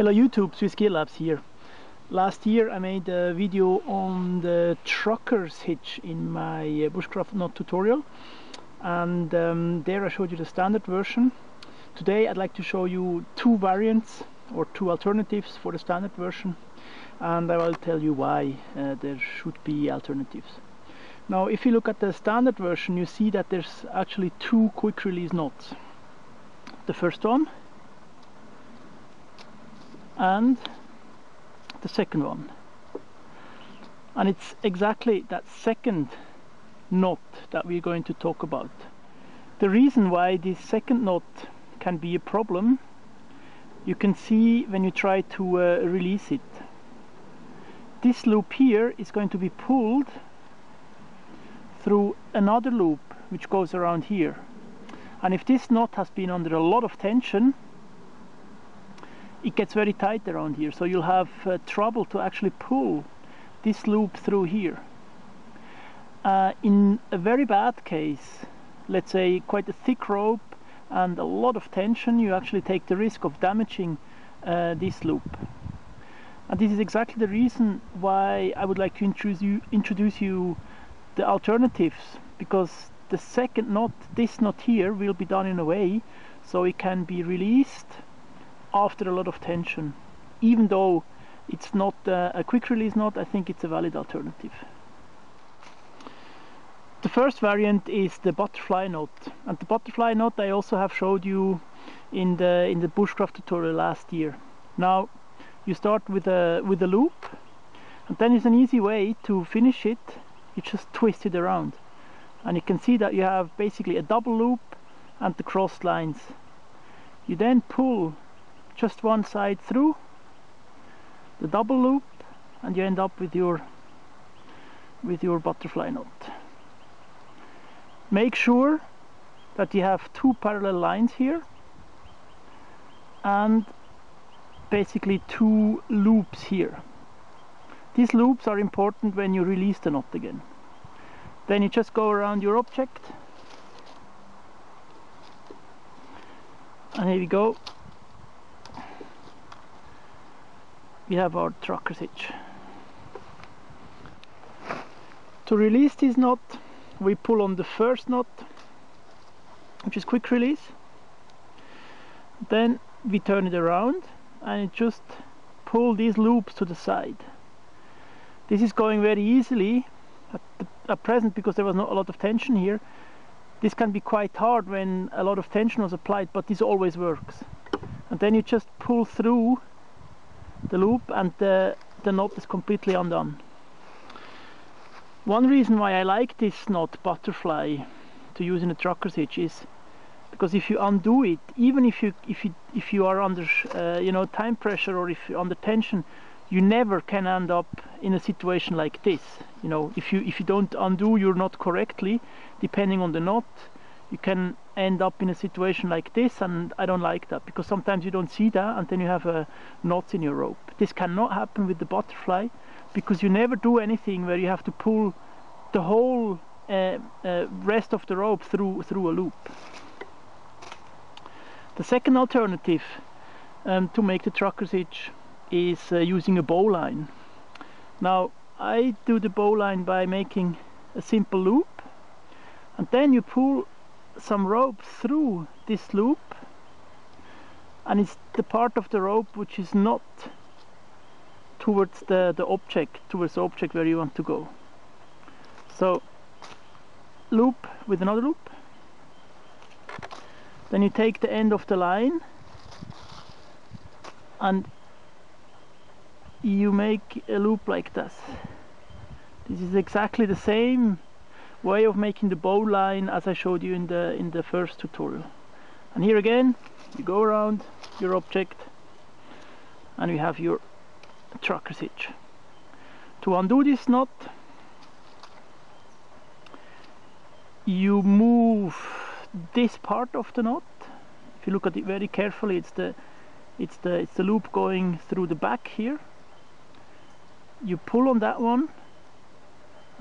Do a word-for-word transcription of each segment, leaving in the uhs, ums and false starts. Hello YouTube, Swiss Gear Labs here. Last year I made a video on the trucker's hitch in my bushcraft knot tutorial, and um, there I showed you the standard version. Today I'd like to show you two variants or two alternatives for the standard version, and I will tell you why uh, there should be alternatives. Now, if you look at the standard version, you see that there's actually two quick release knots. The first one and the second one, and it's exactly that second knot that we're going to talk about. The reason why this second knot can be a problem, you can see when you try to uh, release it. This loop here is going to be pulled through another loop which goes around here, and if this knot has been under a lot of tension, it gets very tight around here, so you'll have uh, trouble to actually pull this loop through here. Uh, in a very bad case, let's say quite a thick rope and a lot of tension, you actually take the risk of damaging uh, this loop. And this is exactly the reason why I would like to introduce you, introduce you the alternatives, because the second knot, this knot here, will be done in a way so it can be released after a lot of tension. Even though it's not uh, a quick release knot, I think it's a valid alternative. The first variant is the butterfly knot, and the butterfly knot I also have showed you in the in the bushcraft tutorial last year. Now you start with a with a loop, and then it's an easy way to finish it. You just twist it around, and you can see that you have basically a double loop and the crossed lines. You then pull just one side through the double loop, and you end up with your with your butterfly knot. Make sure that you have two parallel lines here and basically two loops here. These loops are important when you release the knot again. Then you just go around your object, and here we go. We have our trucker's hitch. To release this knot, we pull on the first knot, which is quick release. Then we turn it around and just pull these loops to the side. This is going very easily at, the, at present because there was not a lot of tension here. This can be quite hard when a lot of tension was applied, but this always works. And then you just pull through the loop, and the, the knot is completely undone. One reason why I like this knot butterfly to use in a trucker's hitch is because if you undo it, even if you if you if you are under uh, you know time pressure, or if you're under tension, you never can end up in a situation like this. You know, if you if you don't undo your knot correctly, depending on the knot, you can end up in a situation like this, and I don't like that, because sometimes you don't see that, and then you have a knot in your rope. This cannot happen with the butterfly, because you never do anything where you have to pull the whole uh, uh, rest of the rope through through a loop. The second alternative um, to make the trucker's hitch is uh, using a bowline. Now I do the bowline by making a simple loop, and then you pull some rope through this loop, and it's the part of the rope which is not towards the, the object, towards the object where you want to go. So loop with another loop, then you take the end of the line and you make a loop like this. This is exactly the same way of making the bowline as I showed you in the in the first tutorial. And here again, you go around your object, and you have your trucker's hitch. To undo this knot, you move this part of the knot. If you look at it very carefully, it's the it's the it's the loop going through the back here. You pull on that one,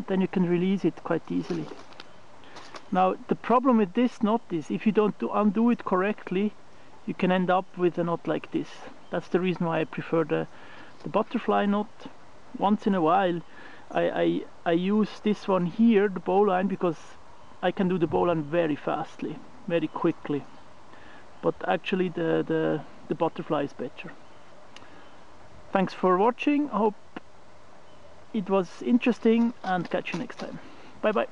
then you can release it quite easily. Now the problem with this knot is, if you don't do undo it correctly, you can end up with a knot like this. That's the reason why I prefer the, the butterfly knot. Once in a while I, I, I use this one here, the bowline, because I can do the bowline very fastly, very quickly. But actually the, the, the butterfly is better. Thanks for watching, I hope it was interesting, and catch you next time. Bye bye.